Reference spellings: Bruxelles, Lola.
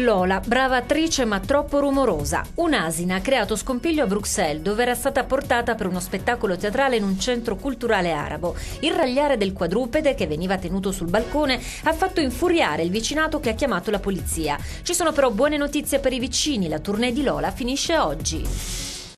Lola, brava attrice ma troppo rumorosa. Un'asina ha creato scompiglio a Bruxelles, dove era stata portata per uno spettacolo teatrale in un centro culturale arabo. Il ragliare del quadrupede, che veniva tenuto sul balcone, ha fatto infuriare il vicinato, che ha chiamato la polizia. Ci sono però buone notizie per i vicini: la tournée di Lola finisce oggi.